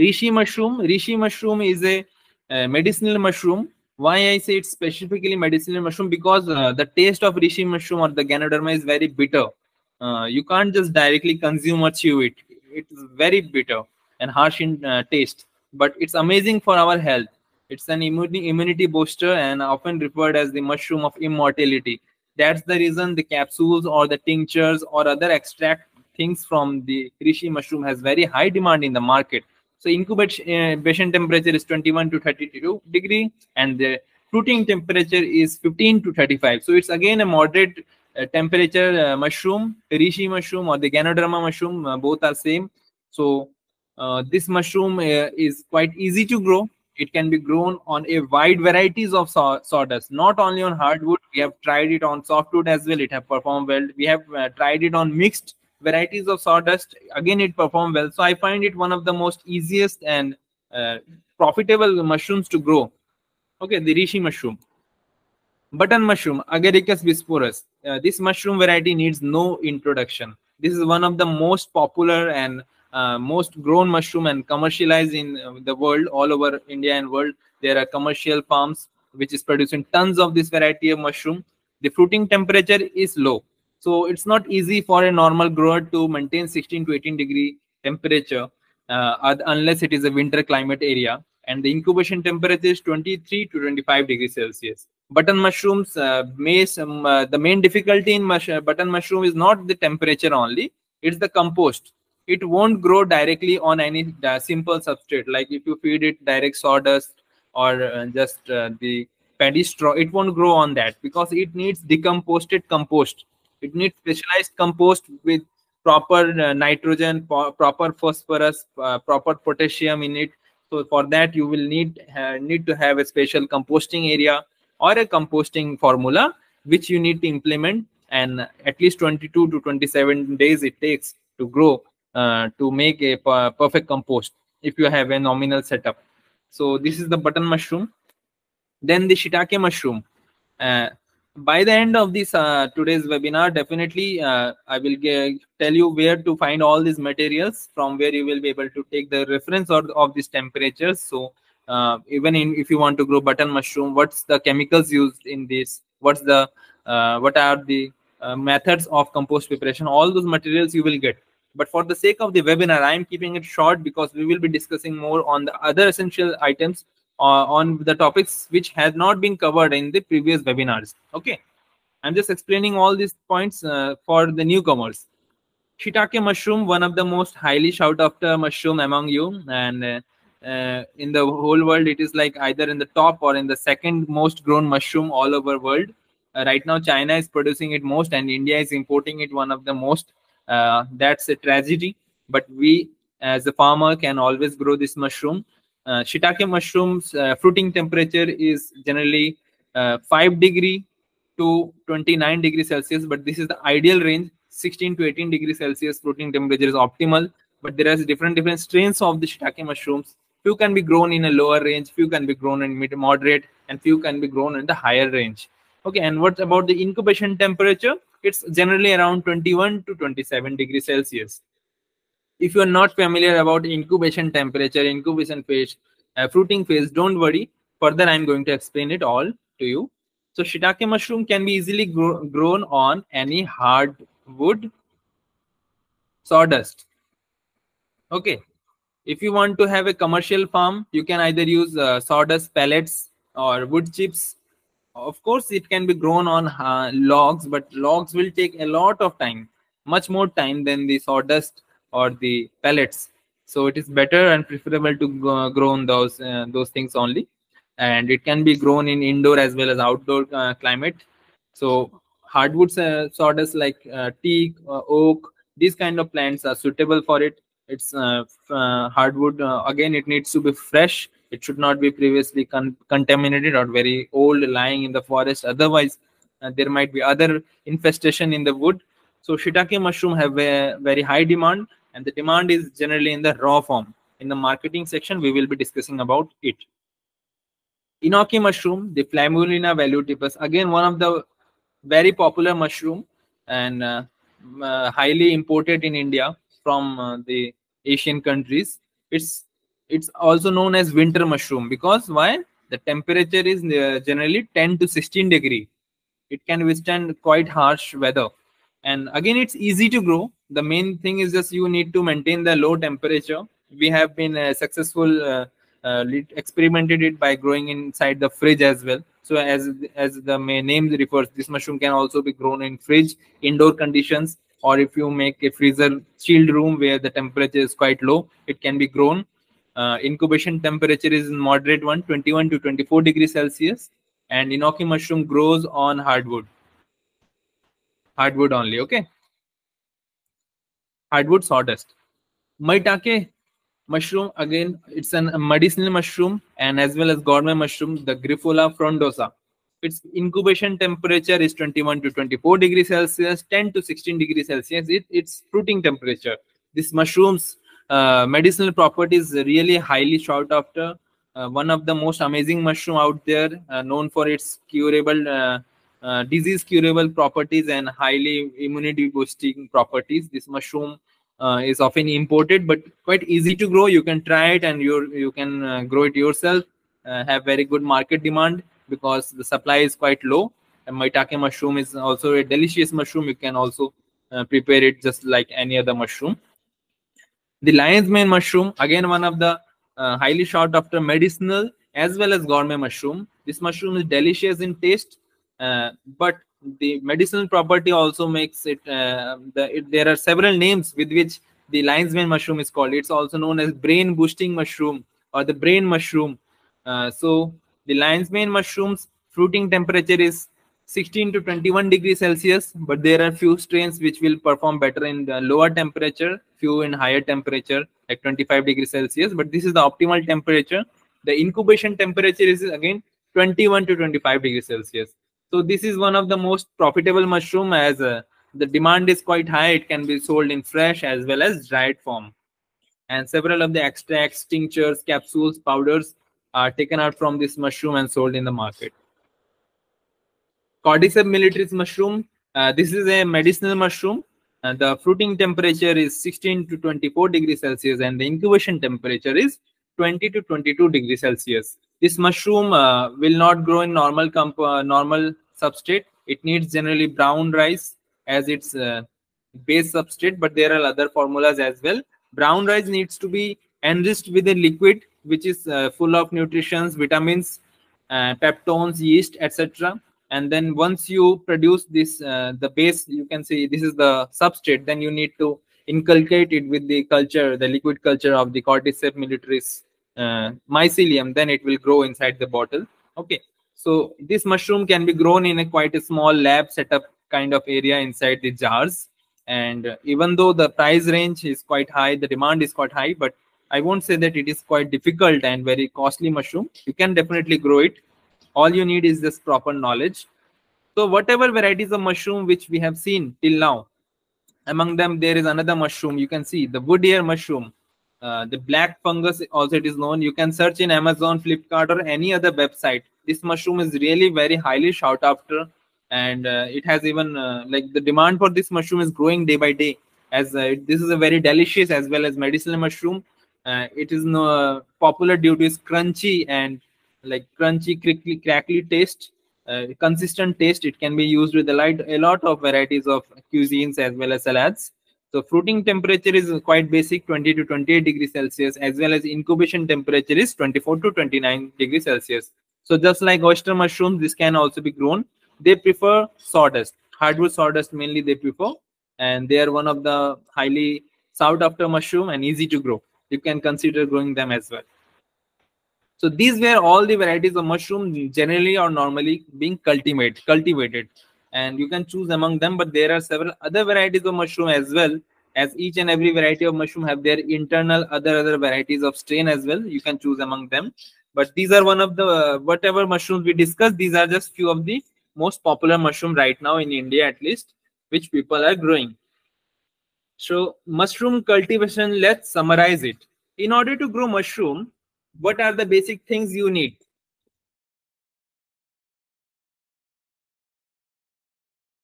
Reishi mushroom is a medicinal mushroom. Why I say it's specifically medicinal mushroom? Because the taste of reishi mushroom or the Ganoderma is very bitter. You can't just directly consume or chew it. It's very bitter and harsh in taste, but it's amazing for our health. It's an immunity booster and often referred as the mushroom of immortality. That's the reason the capsules or the tinctures or other extract things from the reishi mushroom has very high demand in the market. So incubation temperature is 21 to 32 degree and the fruiting temperature is 15 to 35. So it's again a moderate temperature mushroom. Reishi mushroom or the Ganoderma mushroom, both are same. So this mushroom is quite easy to grow. It can be grown on a wide varieties of sawdust, not only on hardwood. We have tried it on softwood as well. It have performed well. We have tried it on mixed varieties of sawdust. Again, it performed well. So I find it one of the most easiest and profitable mushrooms to grow. Okay, the reishi mushroom. Button mushroom, Agaricus bisporus. This mushroom variety needs no introduction. This is one of the most popular and most grown mushroom and commercialized in the world, all over India and world. There are commercial farms which is producing tons of this variety of mushroom. The fruiting temperature is low. So it's not easy for a normal grower to maintain 16 to 18 degree temperature unless it is a winter climate area. And the incubation temperature is 23 to 25 degrees Celsius. Button mushrooms, the main difficulty in button mushroom is not the temperature only, it's the compost. It won't grow directly on any simple substrate. Like if you feed it direct sawdust or just the paddy straw, it won't grow on that because it needs decomposed compost. It needs specialized compost with proper nitrogen, proper phosphorus, proper potassium in it. So for that, you will need to have a special composting area or a composting formula, which you need to implement, and at least 22 to 27 days it takes to grow to make a perfect compost if you have a nominal setup. So this is the button mushroom. Then the shiitake mushroom. By the end of this today's webinar, definitely I will tell you where to find all these materials from where you will be able to take the reference of these temperatures. So if you want to grow button mushroom, what's the chemicals used in this, what are the methods of compost preparation, all those materials you will get. But for the sake of the webinar, I am keeping it short because we will be discussing more on the other essential items on the topics which have not been covered in the previous webinars. Okay, I'm just explaining all these points for the newcomers. Shiitake mushroom, one of the most highly shouted after mushroom among you, and in the whole world it is like either in the top or in the second most grown mushroom all over world. Right now China is producing it most and India is importing it one of the most. That's a tragedy, but we as a farmer can always grow this mushroom. Shiitake mushrooms fruiting temperature is generally 5 degree to 29 degrees Celsius, but this is the ideal range. 16 to 18 degrees Celsius fruiting temperature is optimal, but there is different strains of the shiitake mushrooms. Few can be grown in a lower range, few can be grown in moderate, and few can be grown in the higher range. Okay, and what about the incubation temperature? It's generally around 21 to 27 degrees Celsius. If you are not familiar about incubation temperature, incubation phase, fruiting phase, don't worry. Further, I'm going to explain it all to you. So shiitake mushroom can be easily grown on any hardwood sawdust. Okay. If you want to have a commercial farm, you can either use sawdust pellets or wood chips. Of course, it can be grown on logs, but logs will take a lot of time, much more time than the sawdust or the pellets. So it is better and preferable to grow on those things only. And it can be grown in indoor as well as outdoor climate. So hardwood sawdust like teak, oak, these kind of plants are suitable for it. It's hardwood. Again, it needs to be fresh. It should not be previously contaminated or very old, lying in the forest. Otherwise, there might be other infestation in the wood. So shiitake mushroom have a very high demand, and the demand is generally in the raw form. In the marketing section, we will be discussing about it. Enoki mushroom, the Flammulina velutipes, again one of the very popular mushroom and highly imported in India from the Asian countries. It's It's also known as winter mushroom because why? The temperature is generally 10 to 16 degree. It can withstand quite harsh weather. And again, it's easy to grow. The main thing is just you need to maintain the low temperature. We have been successful experimented it by growing inside the fridge as well. So as the name refers, this mushroom can also be grown in fridge, indoor conditions, or if you make a freezer chilled room where the temperature is quite low, it can be grown. Incubation temperature is moderate one, 21 to 24 degrees Celsius. And Enoki mushroom grows on hardwood. Hardwood only, okay? Hardwood sawdust. Maitake mushroom, again, it's a medicinal mushroom and as well as gourmet mushroom, the Grifola frondosa. Its incubation temperature is 21 to 24 degrees Celsius, 10 to 16 degrees Celsius. It's fruiting temperature. This mushroom's medicinal properties really highly sought after. One of the most amazing mushroom out there, known for its curable, disease curable properties and highly immunity boosting properties. This mushroom is often imported, but quite easy to grow. You can try it and you can grow it yourself. Have very good market demand because the supply is quite low. And maitake mushroom is also a delicious mushroom. You can also prepare it just like any other mushroom. The lion's mane mushroom, again one of the highly sought after medicinal as well as gourmet mushroom. This mushroom is delicious in taste, but the medicinal property also makes it, there are several names with which the lion's mane mushroom is called. It's also known as brain boosting mushroom or the brain mushroom. So the lion's mane mushroom's fruiting temperature is 16 to 21 degrees Celsius, but there are few strains which will perform better in the lower temperature, few in higher temperature, like 25 degrees Celsius, but this is the optimal temperature. The incubation temperature is again 21 to 25 degrees Celsius. So this is one of the most profitable mushroom as the demand is quite high. It can be sold in fresh as well as dried form. And several of the extracts, tinctures, capsules, powders are taken out from this mushroom and sold in the market. Cordyceps militaris mushroom. This is a medicinal mushroom. The fruiting temperature is 16 to 24 degrees Celsius and the incubation temperature is 20 to 22 degrees Celsius. This mushroom will not grow in normal substrate. It needs generally brown rice as its base substrate, but there are other formulas as well. Brown rice needs to be enriched with a liquid which is full of nutrients, vitamins, peptones, yeast, etc. And then once you produce this, the base, you can say this is the substrate, then you need to inculcate it with the culture, the liquid culture of the Cordyceps militaris mycelium, then it will grow inside the bottle. Okay, so this mushroom can be grown in quite a small lab setup kind of area inside the jars. And even though the price range is quite high, the demand is quite high, but I won't say that it is quite difficult and very costly mushroom. You can definitely grow it. All you need is this proper knowledge. So whatever varieties of mushroom which we have seen till now, among them there is another mushroom. You can see the wood ear mushroom, the black fungus also it is known. You can search in Amazon, Flipkart or any other website. This mushroom is really very highly sought after and it has even like the demand for this mushroom is growing day by day as this is a very delicious as well as medicinal mushroom. It is popular due to its crunchy and like crunchy, crackly taste, consistent taste. It can be used with a lot of varieties of cuisines as well as salads. So fruiting temperature is quite basic, 20 to 28 degrees Celsius, as well as incubation temperature is 24 to 29 degrees Celsius. So just like oyster mushrooms, this can also be grown. They prefer sawdust, hardwood sawdust mainly they prefer, and they are one of the highly sought after mushroom and easy to grow. You can consider growing them as well. So these were all the varieties of mushroom generally or normally being cultivated. And you can choose among them, but there are several other varieties of mushroom as well, as each and every variety of mushroom have their internal other varieties of strain as well. You can choose among them. But these are one of the, whatever mushrooms we discussed, these are just few of the most popular mushroom right now in India at least, which people are growing. So mushroom cultivation, let's summarize it. In order to grow mushroom, what are the basic things you need?